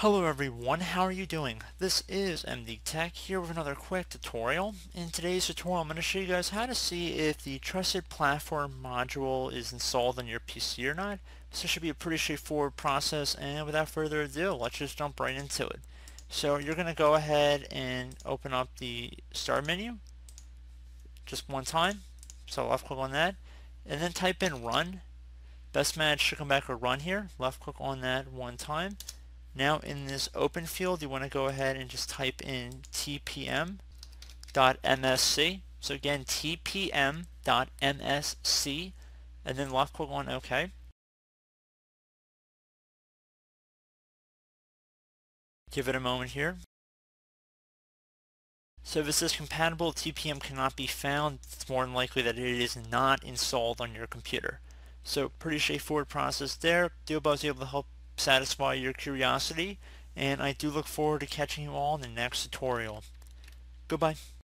Hello everyone, how are you doing? This is MD Tech here with another quick tutorial. In today's tutorial I'm going to show you guys how to see if the Trusted Platform module is installed on your PC or not. So this should be a pretty straightforward process, and without further ado, let's just jump right into it. So you're going to go ahead and open up the start menu just one time. So left click on that and then type in run. Best match should come back or run here. Left click on that one time. Now in this open field, you want to go ahead and just type in tpm.msc. So again, tpm.msc, and then left click on OK. Give it a moment here. So if it says compatible, TPM cannot be found, it's more than likely that it is not installed on your computer. So pretty straightforward process there. I hope I was able to help satisfy your curiosity, and I do look forward to catching you all in the next tutorial. Goodbye.